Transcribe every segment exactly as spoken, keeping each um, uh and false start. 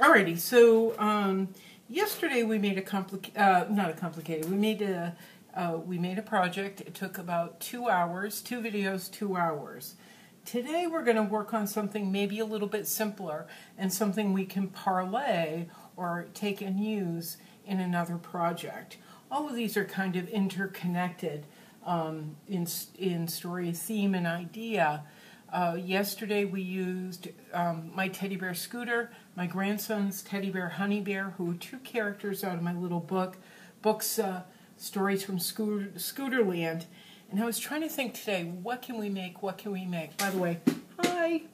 Alrighty, so um, yesterday we made a compli uh, not a complicated. We made a uh, we made a project. It took about two hours, two videos, two hours. Today we're going to work on something maybe a little bit simpler and something we can parlay or take and use in another project. All of these are kind of interconnected um, in in story, theme, and idea. Uh, yesterday we used um, my Teddy Bear Scooter, my grandson's Teddy Bear Honey Bear, who are two characters out of my little book, books, uh, Stories from Scooter, Scooterland. And I was trying to think today, what can we make, what can we make? By the way, hi,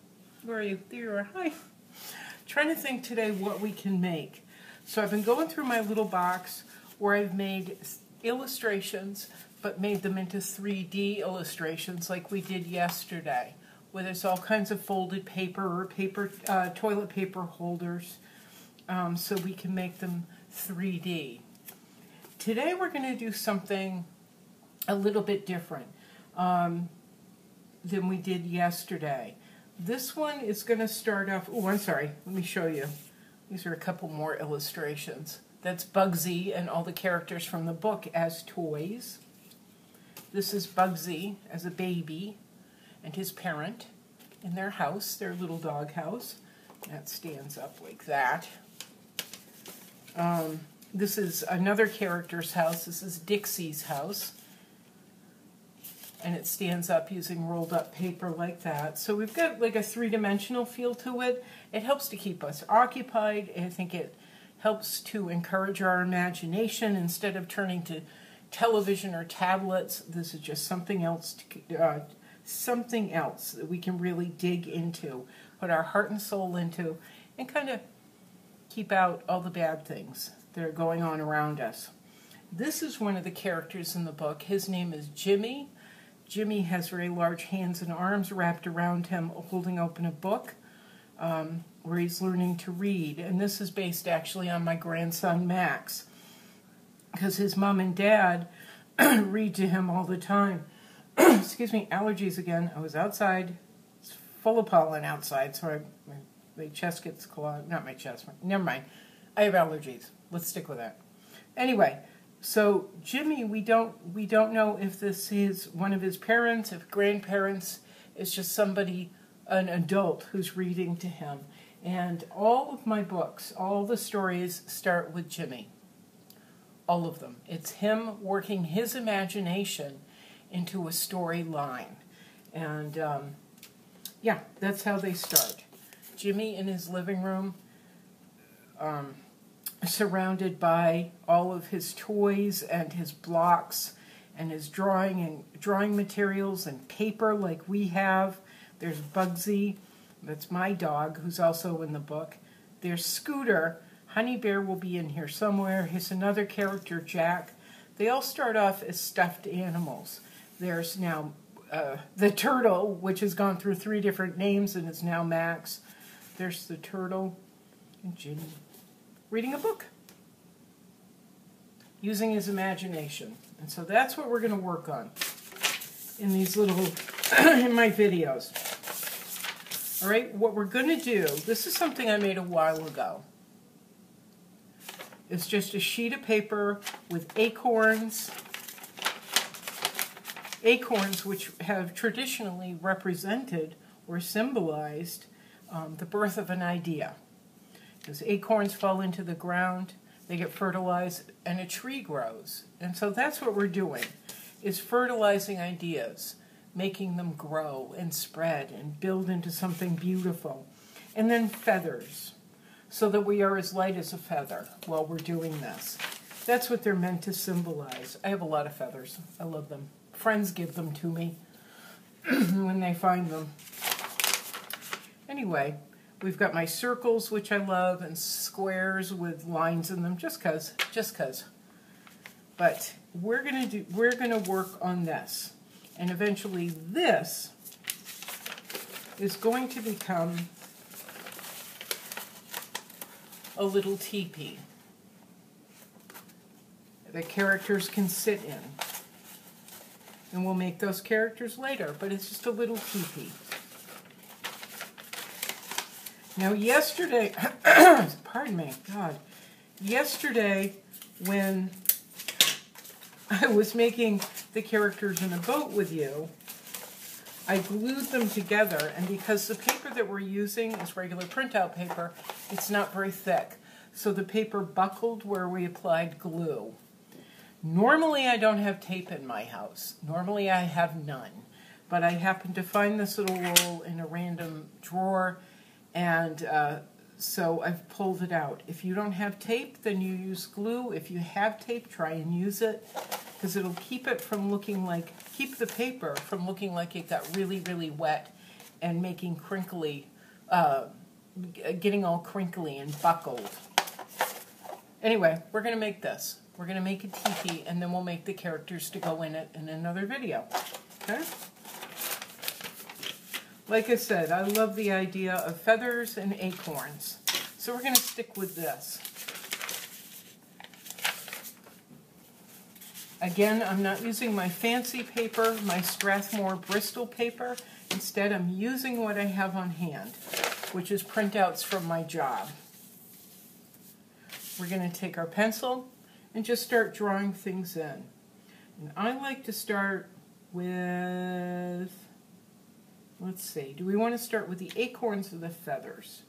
where are you? There you are, hi. Trying to think today what we can make. So I've been going through my little box where I've made illustrations, but made them into three D illustrations like we did yesterday, whether it's all kinds of folded paper or paper uh, toilet paper holders, um, so we can make them three D. Today we're going to do something a little bit different um, than we did yesterday. This one is going to start off, oh I'm sorry, let me show you. These are a couple more illustrations. That's Bugsy and all the characters from the book as toys. This is Bugsy as a baby and his parent in their house, their little dog house. That stands up like that. Um, this is another character's house. This is Dixie's house. And it stands up using rolled up paper like that. So we've got like a three-dimensional feel to it. It helps to keep us occupied. I think it helps to encourage our imagination instead of turning to television or tablets. This is just something else to uh, something else that we can really dig into, put our heart and soul into, and kind of keep out all the bad things that are going on around us. This is one of the characters in the book. His name is Jimmy. Jimmy has very large hands and arms wrapped around him, holding open a book um, where he's learning to read. And this is based actually on my grandson, Max, because his mom and dad read to him all the time. Excuse me, allergies again. I was outside. It's full of pollen outside, so I, my, my chest gets clogged. Not my chest. Never mind. I have allergies. Let's stick with that. Anyway, so Jimmy, we don't we don't know if this is one of his parents, if grandparents. It's just somebody, an adult who's reading to him. And all of my books, all the stories start with Jimmy. All of them. It's him working his imagination into a storyline. And um, yeah, that's how they start. Jimmy in his living room, um, surrounded by all of his toys and his blocks and his drawing and drawing materials and paper like we have. There's Bugsy, that's my dog, who's also in the book. There's Scooter. Honey Bear will be in here somewhere. Here's another character, Jack. They all start off as stuffed animals. There's now uh, the turtle, which has gone through three different names and is now Max. There's the turtle and Ginny reading a book, using his imagination. And so that's what we're going to work on in these little, in my videos. All right, what we're going to do, this is something I made a while ago. It's just a sheet of paper with acorns. Acorns, which have traditionally represented or symbolized um, the birth of an idea. Because acorns fall into the ground, they get fertilized, and a tree grows. And so that's what we're doing, is fertilizing ideas, making them grow and spread and build into something beautiful. And then feathers, so that we are as light as a feather while we're doing this. That's what they're meant to symbolize. I have a lot of feathers. I love them. Friends give them to me when they find them. Anyway, we've got my circles, which I love, and squares with lines in them, just cause, just cause. But we're gonna do, we're gonna work on this, and eventually this is going to become a little teepee that characters can sit in. And we'll make those characters later, but it's just a little teepee. Now yesterday, pardon me, God, yesterday when I was making the characters in a boat with you, I glued them together, and because the paper that we're using is regular printout paper, it's not very thick. So the paper buckled where we applied glue. Normally I don't have tape in my house. Normally I have none. But I happened to find this little roll in a random drawer, and uh, so I've pulled it out. If you don't have tape, then you use glue. If you have tape, try and use it, because it'll keep it from looking like, keep the paper from looking like it got really, really wet and making crinkly, uh, getting all crinkly and buckled. Anyway, we're going to make this. We're going to make a tiki, and then we'll make the characters to go in it in another video. Okay? Like I said, I love the idea of feathers and acorns. So we're going to stick with this. Again, I'm not using my fancy paper, my Strathmore Bristol paper. Instead, I'm using what I have on hand, which is printouts from my job. We're going to take our pencil and just start drawing things in. And I like to start with... Let's see, do we want to start with the acorns or the feathers?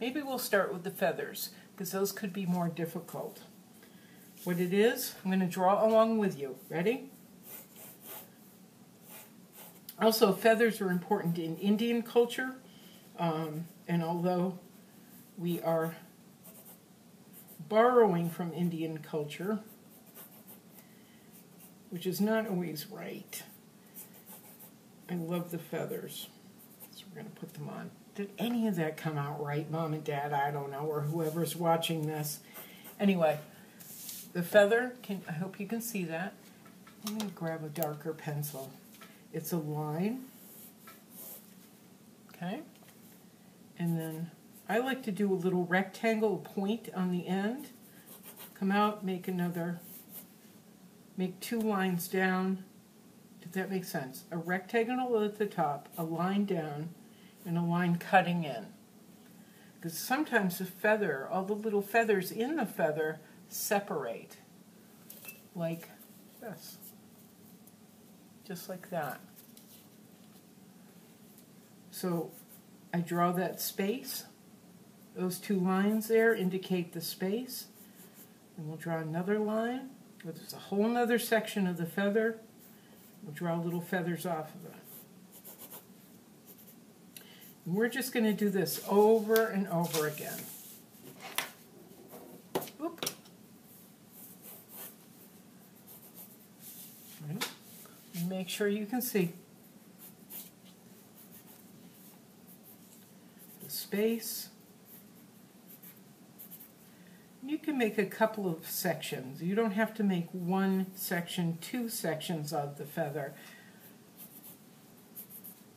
Maybe we'll start with the feathers, because those could be more difficult. What it is, I'm going to draw along with you. Ready? Also, feathers are important in Indian culture, um, and although we are borrowing from Indian culture, which is not always right, I love the feathers. So we're going to put them on. Did any of that come out right, Mom and Dad? I don't know, or whoever's watching this. Anyway, the feather, can, I hope you can see that. I'm going to grab a darker pencil. It's a line. Okay. And then I like to do a little rectangle point on the end. Come out, make another, make two lines down. Did that make sense? A rectangle at the top, a line down, and a line cutting in. Because sometimes the feather, all the little feathers in the feather separate. Like this. Just like that. So I draw that space. Those two lines there indicate the space. And we'll draw another line. There's a whole other section of the feather. We'll draw little feathers off of it. And we're just going to do this over and over again. Oop. Right. Make sure you can see the space. You can make a couple of sections. You don't have to make one section, two sections of the feather.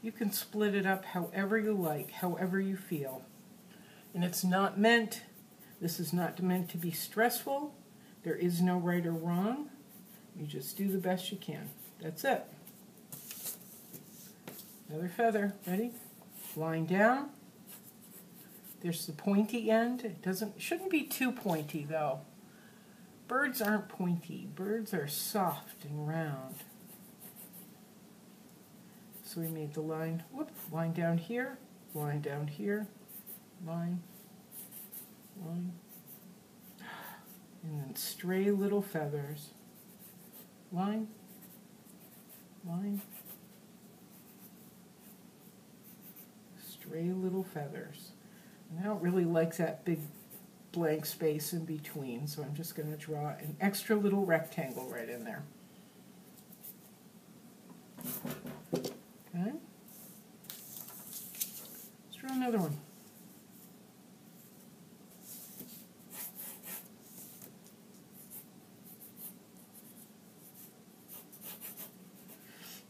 You can split it up however you like, however you feel. And it's not meant, this is not meant to be stressful. There is no right or wrong. You just do the best you can. That's it. Another feather. Ready? Line down. There's the pointy end. It doesn't, shouldn't be too pointy though. Birds aren't pointy. Birds are soft and round. So we made the line, whoop, line down here, line down here, line, line, and then stray little feathers. Line, line, stray little feathers. And I don't really like that big blank space in between, so I'm just going to draw an extra little rectangle right in there. Okay. Let's draw another one.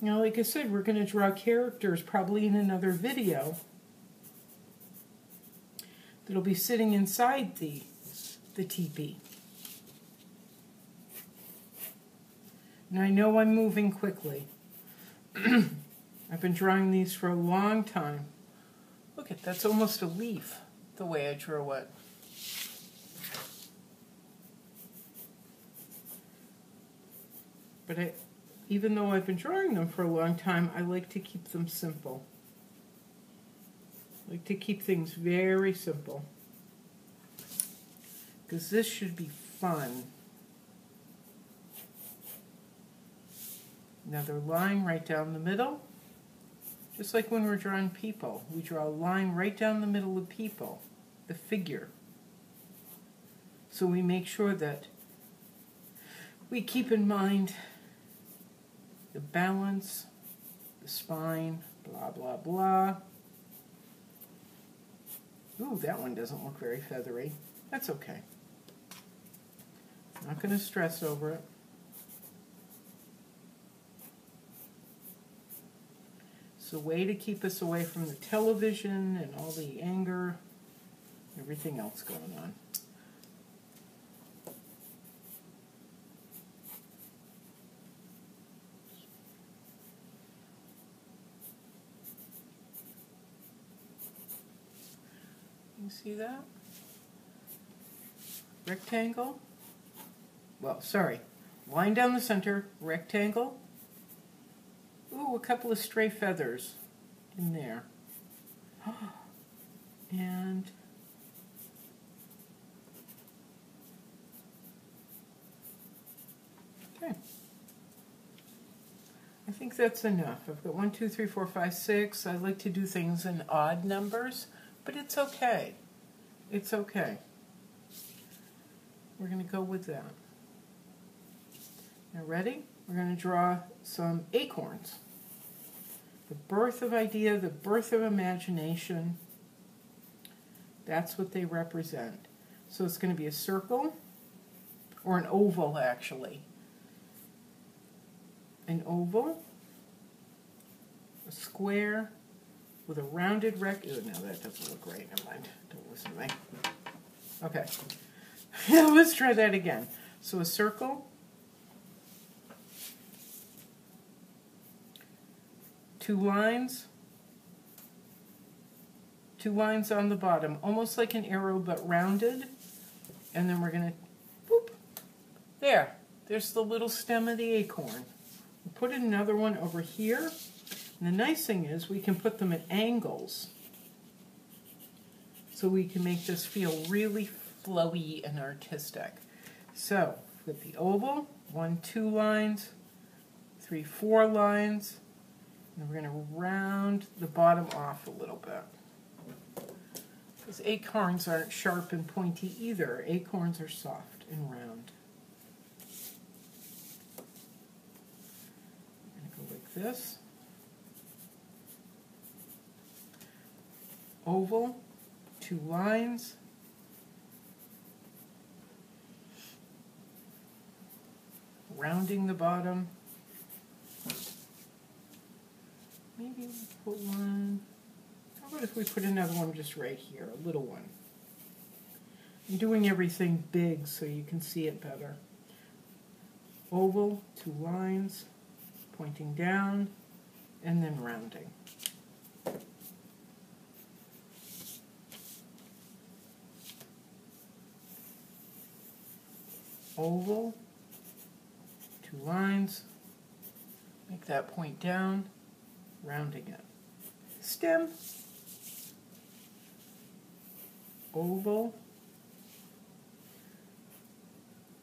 Now, like I said, we're going to draw characters probably in another video. That'll be sitting inside the, the teepee. And I know I'm moving quickly. I've been drawing these for a long time. Look at that's almost a leaf. the way I drew it. But I, even though I've been drawing them for a long time, I like to keep them simple. I like to keep things very simple. Because this should be fun. Another line right down the middle. Just like when we're drawing people, we draw a line right down the middle of people, the figure. So we make sure that we keep in mind the balance, the spine, blah, blah, blah. Ooh, that one doesn't look very feathery. That's okay. I'm not going to stress over it. It's a way to keep us away from the television and all the anger, everything else going on. You see that? Rectangle. Well, sorry. Line down the center, rectangle. Ooh, a couple of stray feathers in there. And okay. I think that's enough. I've got one, two, three, four, five, six. I like to do things in odd numbers, but it's okay. It's okay. We're going to go with that. Now, ready? We're going to draw some acorns. The birth of idea, the birth of imagination. That's what they represent. So it's going to be a circle, or an oval actually. An oval, a square, with a rounded rectangle. No, that doesn't look right. Never mind. Don't listen to me. Okay. Let's try that again. So a circle, two lines, two lines on the bottom, almost like an arrow but rounded, and then we're going to, boop, there, there's the little stem of the acorn. We'll put another one over here, and the nice thing is we can put them at angles, so we can make this feel really flowy and artistic. So, with the oval, one, two lines, three, four lines, and we're going to round the bottom off a little bit. Because acorns aren't sharp and pointy either. Acorns are soft and round. I'm going to go like this. Oval, two lines. Rounding the bottom. Maybe we'll put one. How about if we put another one just right here, a little one? I'm doing everything big so you can see it better. Oval, two lines, pointing down, and then rounding. Oval, two lines, make that point down, rounding it. Stem, oval,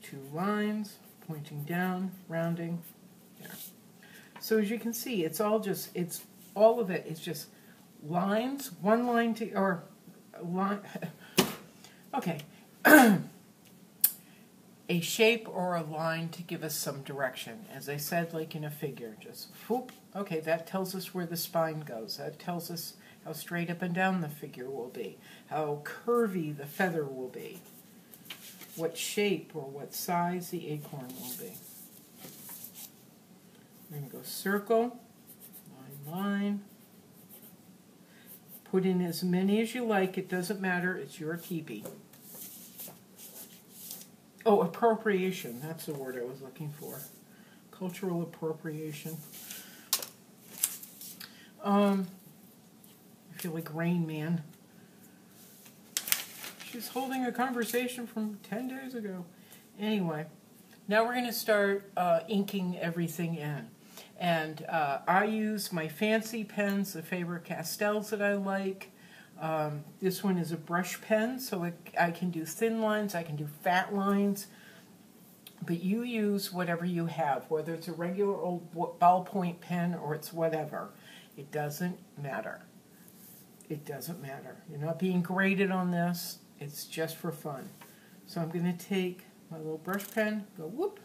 two lines, pointing down, rounding, there. So as you can see, it's all just, it's all of it is just lines, one line to, or line, okay, a shape or a line to give us some direction. As I said, like in a figure, just whoop. Okay, that tells us where the spine goes. That tells us how straight up and down the figure will be, how curvy the feather will be, what shape or what size the acorn will be. We're going to go circle, line, line. Put in as many as you like. It doesn't matter. It's your teepee. Oh, appropriation. That's the word I was looking for. Cultural appropriation. Um, I feel like Rain Man. She's holding a conversation from ten days ago. Anyway, now we're going to start uh, inking everything in. And uh, I use my fancy pens, the Faber Castells that I like. Um, this one is a brush pen, so it, I can do thin lines, I can do fat lines. But you use whatever you have, whether it's a regular old ballpoint pen or it's whatever. It doesn't matter. It doesn't matter. You're not being graded on this. It's just for fun. So I'm going to take my little brush pen, go whoop,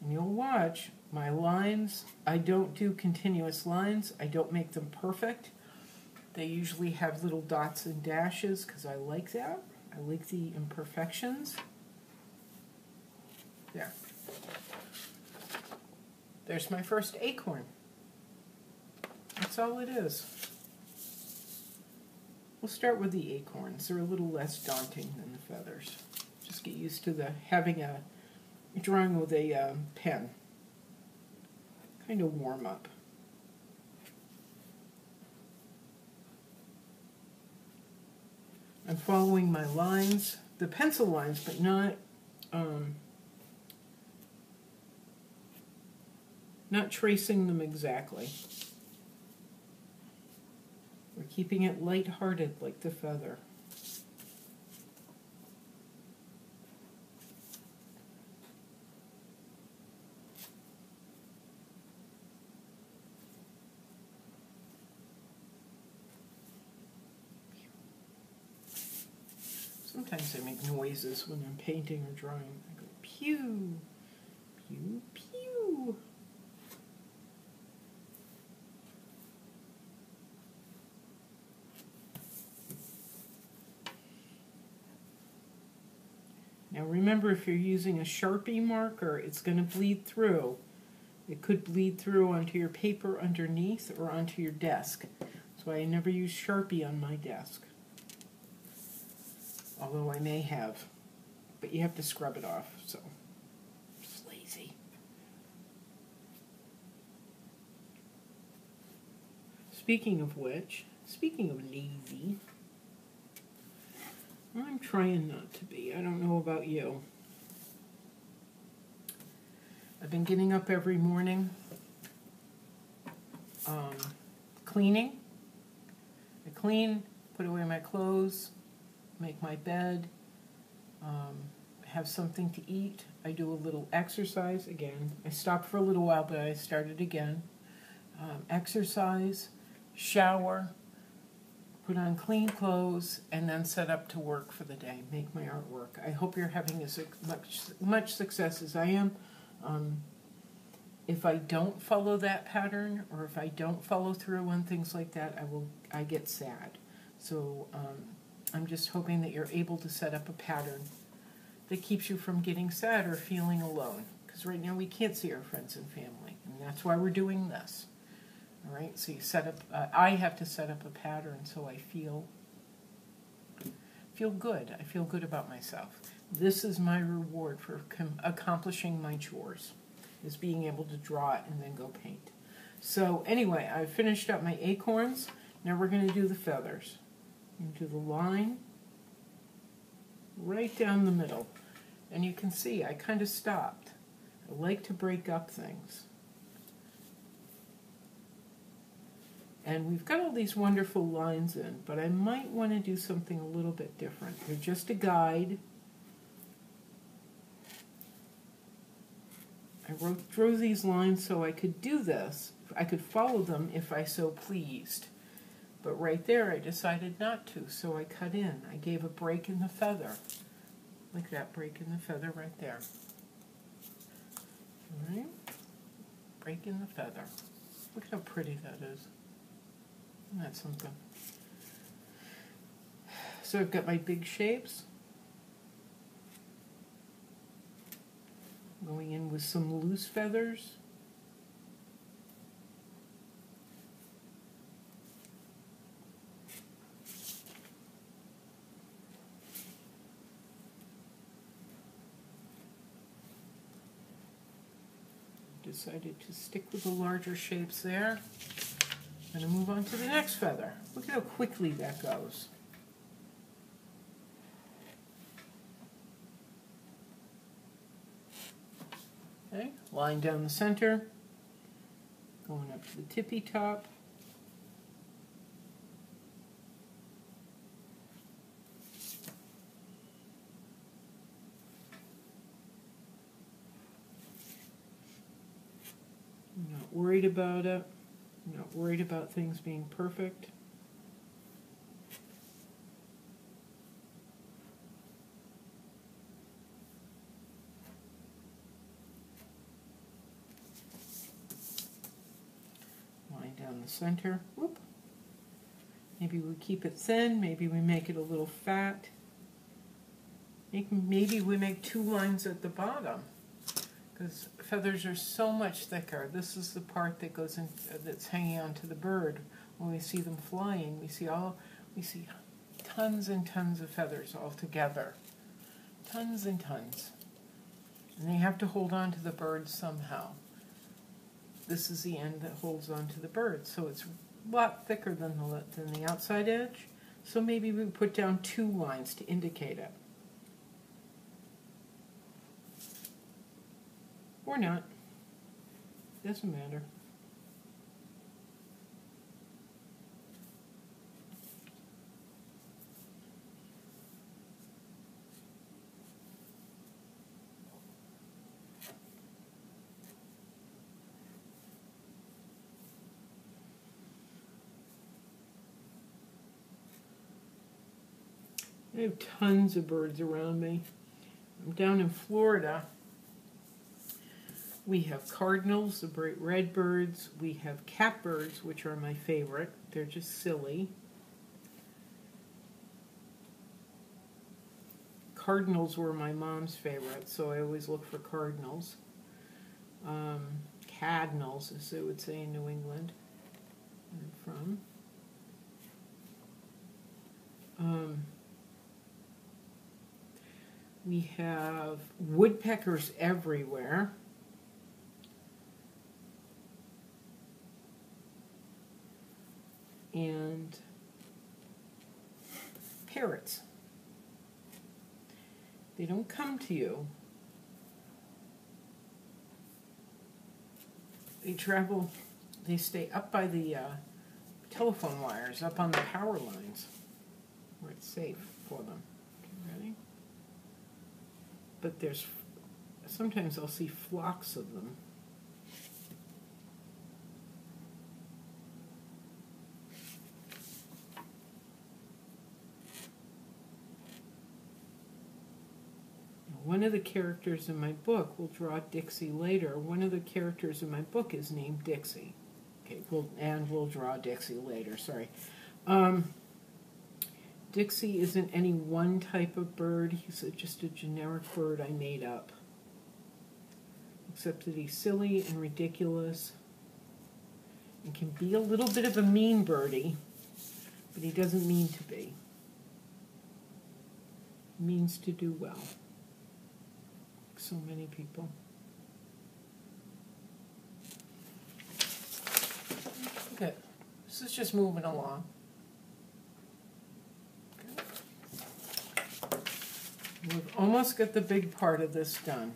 and you'll watch my lines. I don't do continuous lines. I don't make them perfect. They usually have little dots and dashes because I like that. I like the imperfections. There. There's my first acorn. That's all it is. We'll start with the acorns. They're a little less daunting than the feathers. Just get used to the having a drawing with a um, pen. Kind of warm up. I'm following my lines, the pencil lines, but not um, not tracing them exactly. We're keeping it lighthearted like the feather. Sometimes I make noises when I'm painting or drawing. I go pew, pew, pew. Now remember, if you're using a Sharpie marker, it's going to bleed through. It could bleed through onto your paper underneath or onto your desk. That's why I never use Sharpie on my desk. Although I may have, but you have to scrub it off, so it's lazy. Speaking of which, speaking of lazy, I'm trying not to be. I don't know about you. I've been getting up every morning, um, cleaning. I clean, put away my clothes, make my bed, um, have something to eat. I do a little exercise again. I stopped for a little while, but I started again. Um, exercise, shower, put on clean clothes, and then set up to work for the day, make my artwork. I hope you're having as much, much success as I am. Um, if I don't follow that pattern, or if I don't follow through on things like that, I will. I get sad. So, um, I'm just hoping that you're able to set up a pattern that keeps you from getting sad or feeling alone. Because right now we can't see our friends and family, and that's why we're doing this. All right, so you set up. Uh, I have to set up a pattern so I feel feel good. I feel good about myself. This is my reward for com accomplishing my chores, is being able to draw it and then go paint. So anyway, I finished up my acorns. Now we're going to do the feathers. Into the line right down the middle, and you can see I kind of stopped. I like to break up things, and we've got all these wonderful lines in, but I might want to do something a little bit different. They're just a guide. I wrote, drew these lines so I could do this. I could follow them if I so pleased. But right there I decided not to, so I cut in. I gave a break in the feather. Like that break in the feather right there. All right? Break in the feather. Look how pretty that is. Isn't that something? So I've got my big shapes. Going in with some loose feathers. Decided to stick with the larger shapes there. I'm going to move on to the next feather. Look at how quickly that goes. Okay, line down the center, going up to the tippy top. I'm not worried about it. I'm not worried about things being perfect. Down the center. Whoop. Maybe we keep it thin, maybe we make it a little fat. Maybe we make two lines at the bottom because feathers are so much thicker. This is the part that goes in, uh, that's hanging onto the bird. When we see them flying, we see all we see tons and tons of feathers all together. Tons and tons. And they have to hold on to the bird somehow. This is the end that holds onto the bird, so it's a lot thicker than the, than the outside edge. So maybe we put down two lines to indicate it. Or not. Doesn't matter. I have tons of birds around me. I'm down in Florida. We have cardinals, the bright red birds. We have catbirds, which are my favorite. They're just silly. Cardinals were my mom's favorite, so I always look for cardinals. Um, cadnals, as they would say in New England, where I'm from. Um, We have woodpeckers everywhere. And parrots. They don't come to you. They travel, they stay up by the uh, telephone wires, up on the power lines, where it's safe for them. Ready? But there's, sometimes I'll see flocks of them. One of the characters in my book, we'll draw Dixie later, one of the characters in my book is named Dixie. Okay, we'll, and we'll draw Dixie later, sorry. Um, Dixie isn't any one type of bird, he's a, just a generic bird I made up. Except that he's silly and ridiculous and can be a little bit of a mean birdie, but he doesn't mean to be. He means to do well, like so many people. Okay, this is just moving along. We've almost got the big part of this done.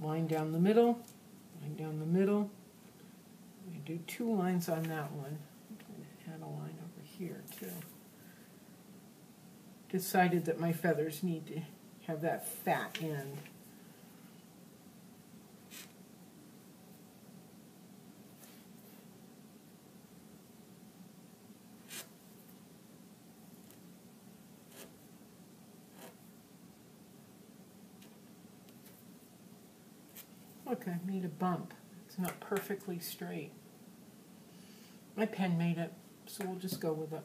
Line down the middle, line down the middle. I'm going to do two lines on that one. I'm going to add a line over here too. Decided that my feathers need to have that fat end. Look, I made a bump. It's not perfectly straight. My pen made it, so we'll just go with it.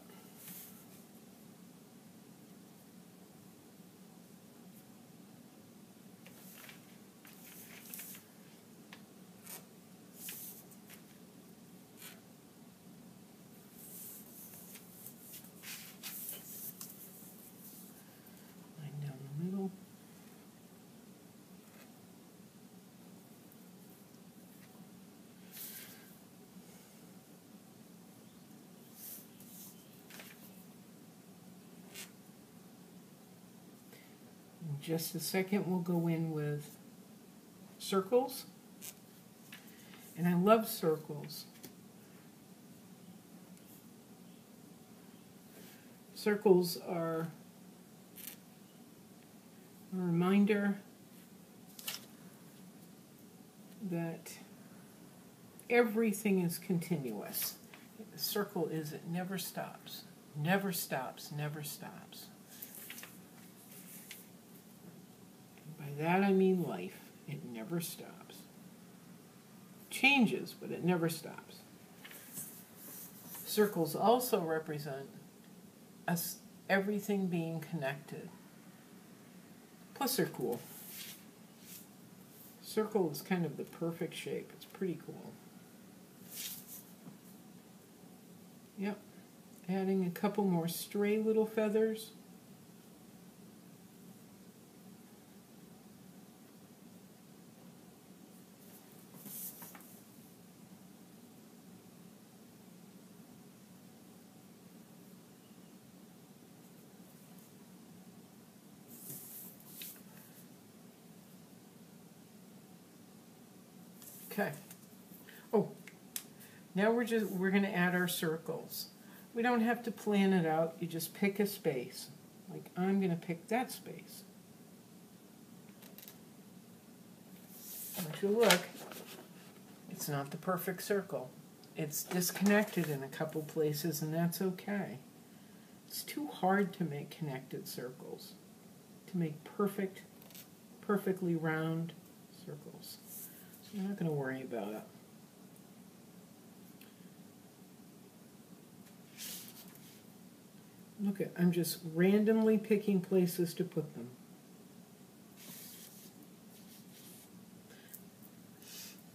Just a second, we'll go in with circles, and I love circles. Circles are a reminder that everything is continuous. The circle is it never stops, never stops, never stops. And by that I mean life. It never stops. Changes, but it never stops. Circles also represent us, everything being connected. Plus, they're cool. Circle is kind of the perfect shape. It's pretty cool. Yep. Adding a couple more stray little feathers. Okay. Oh, now we're just we're going to add our circles. We don't have to plan it out. You just pick a space. Like I'm going to pick that space. And if you look, it's not the perfect circle. It's disconnected in a couple places, and that's okay. It's too hard to make connected circles, to make perfect, perfectly round circles. I'm not going to worry about it. Look at, I'm just randomly picking places to put them.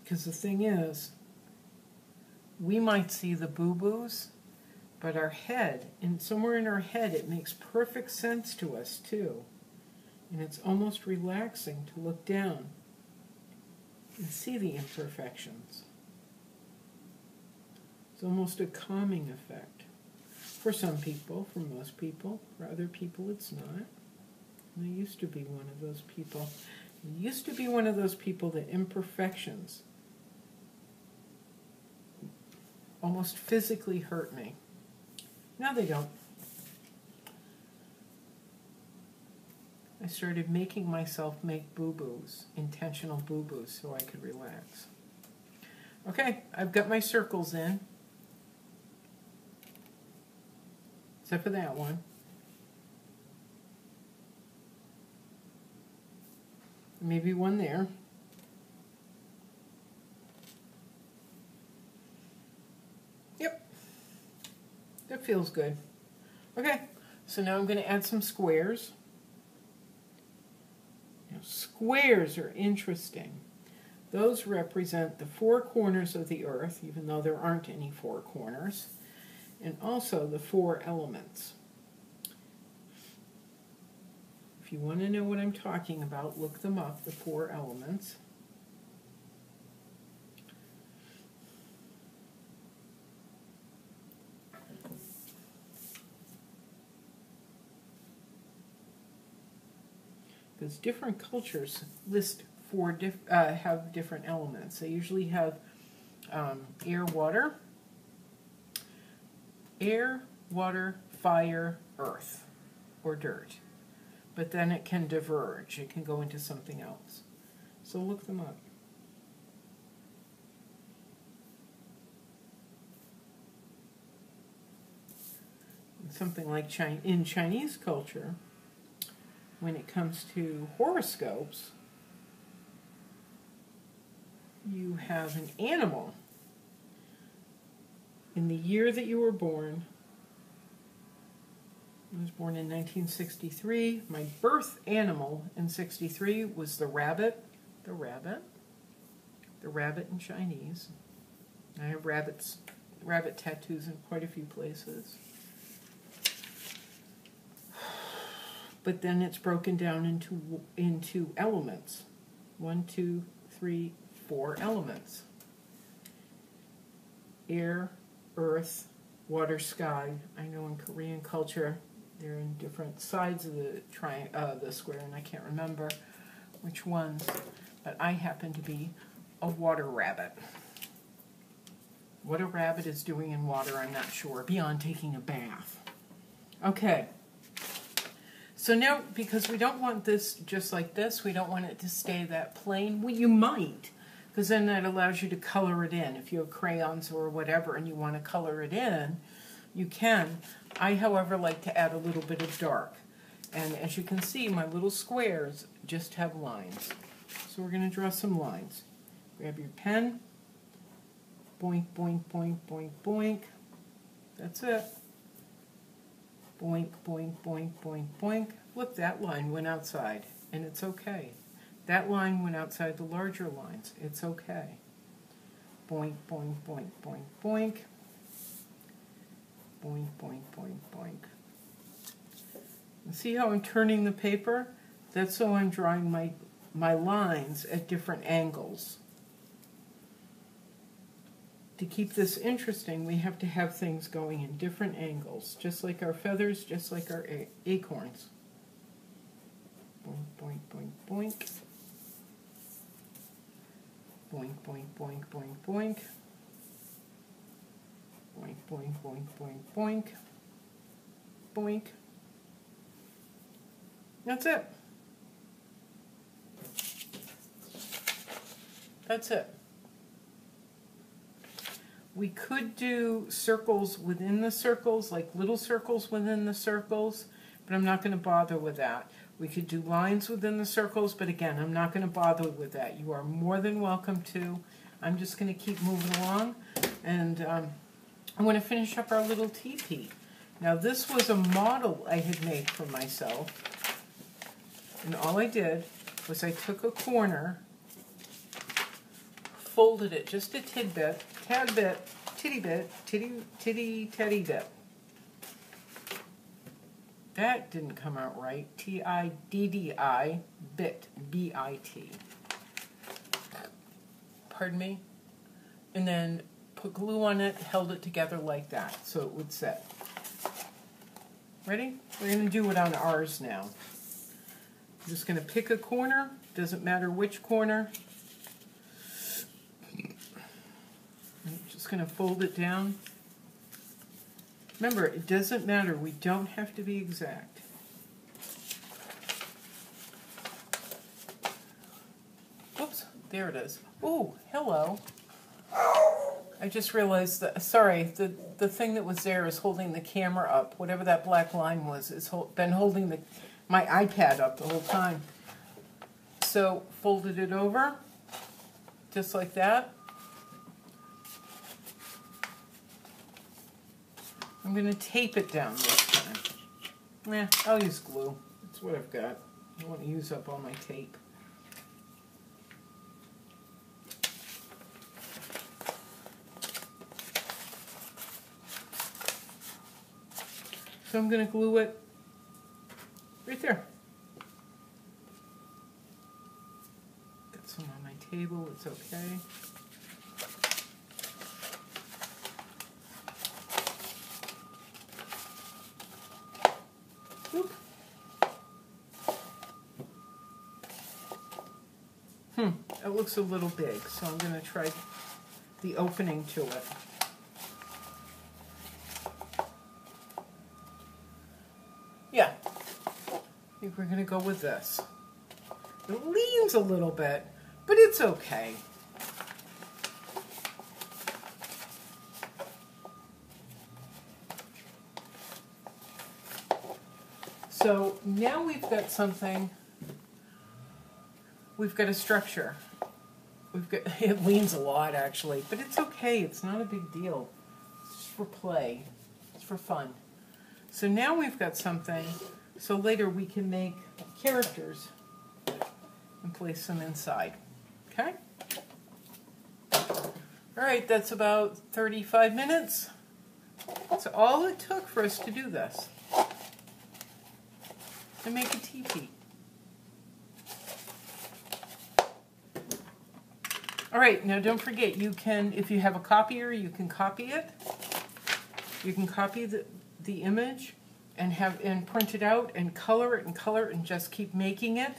Because the thing is, we might see the boo-boos, but our head, and somewhere in our head, it makes perfect sense to us too. And it's almost relaxing to look down and see the imperfections. It's almost a calming effect. For some people, for most people, for other people it's not. And I used to be one of those people. I used to be one of those people that imperfections almost physically hurt me. Now they don't. I started making myself make boo-boos, intentional boo-boos, so I could relax. Okay, I've got my circles in. Except for that one. Maybe one there. Yep. That feels good. Okay, so now I'm going to add some squares. Squares are interesting. Those represent the four corners of the earth, even though there aren't any four corners, and also the four elements. If you want to know what I'm talking about, look them up, the four elements. Because different cultures list four diff uh, have different elements. They usually have um, air, water, air, water, fire, earth, or dirt. But then it can diverge. It can go into something else. So look them up. And something like Chi- in Chinese culture, when it comes to horoscopes, you have an animal in the year that you were born. I was born in nineteen sixty-three. My birth animal in sixty-three was the rabbit. The rabbit. The rabbit in Chinese. I have rabbits, rabbit tattoos in quite a few places. But then it's broken down into into elements. One, two, three, four elements. Air, earth, water, sky. I know in Korean culture they're in different sides of the tri uh, the square, and I can't remember which ones. but I happen to be a water rabbit. What a rabbit is doing in water, I'm not sure, beyond taking a bath. Okay, so now, because we don't want this just like this, we don't want it to stay that plain. Well, you might, because then that allows you to color it in. If you have crayons or whatever and you want to color it in, you can. I, however, like to add a little bit of dark. And as you can see, my little squares just have lines. So we're going to draw some lines. Grab your pen. Boink, boink, boink, boink, boink. That's it. Boink, boink, boink, boink, boink. Look, that line went outside, and it's okay. That line went outside the larger lines. It's okay. Boink, boink, boink, boink, boink. Boink, boink, boink, boink. And see how I'm turning the paper? That's so I'm drawing my, my lines at different angles. To keep this interesting, we have to have things going in different angles, just like our feathers, just like our acorns. Boink, boink, boink, boink. Boink, boink, boink, boink, boink. Boink, boink, boink, boink, boink. Boink. That's it. That's it. We could do circles within the circles, like little circles within the circles, but I'm not going to bother with that. We could do lines within the circles, but again, I'm not going to bother with that. You are more than welcome to. I'm just going to keep moving along, and um, I want to finish up our little teepee. Now, this was a model I had made for myself, and all I did was I took a corner, folded it just a tidbit, tad bit, titty bit, titty, titty, teddy bit. That didn't come out right. T I D D I, bit, B I T. Pardon me? And then put glue on it, held it together like that so it would sit. Ready? We're going to do it on ours now. I'm just going to pick a corner, doesn't matter which corner. Just going to fold it down. Remember, it doesn't matter. We don't have to be exact. Oops, there it is. Oh, hello. I just realized that, sorry, the, the thing that was there is holding the camera up. Whatever that black line was, it's hold, been holding the, my iPad up the whole time. So, folded it over, just like that. I'm going to tape it down this time. Eh, I'll use glue. That's what I've got. I want to use up all my tape. So I'm going to glue it right there. Got some on my table. It's okay. It looks a little big, so I'm going to try the opening to it. Yeah, I think we're going to go with this. It leans a little bit, but it's okay. So now we've got something, we've got a structure. We've got, it leans a lot, actually, but it's okay. It's not a big deal. It's just for play. It's for fun. So now we've got something, so later we can make characters and place them inside. Okay? All right, that's about thirty-five minutes. That's all it took for us to do this, to make a teepee. All right, now don't forget, you can, if you have a copier, you can copy it. You can copy the, the image and have and print it out and color it and color it and just keep making it.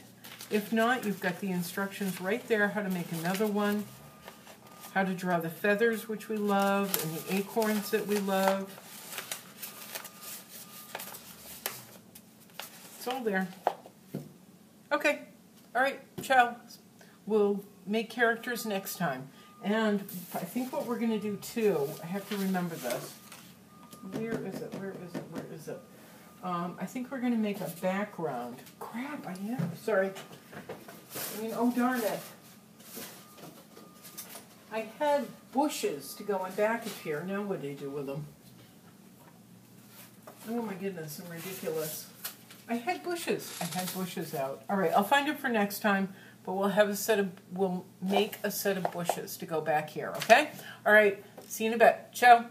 If not, you've got the instructions right there how to make another one, how to draw the feathers, which we love, and the acorns that we love. It's all there. Okay, all right, ciao. We'll make characters next time. And I think what we're going to do too, I have to remember this. Where is it? Where is it? Where is it? Um, I think we're going to make a background. Crap, I am. Sorry. I mean, oh darn it. I had bushes to go and back up here. Now what do you do with them? Oh my goodness, I'm ridiculous. I had bushes. I had bushes out. All right, I'll find it for next time. But we'll have a set of, we'll make a set of bushes to go back here, okay? All right, see you in a bit. Ciao.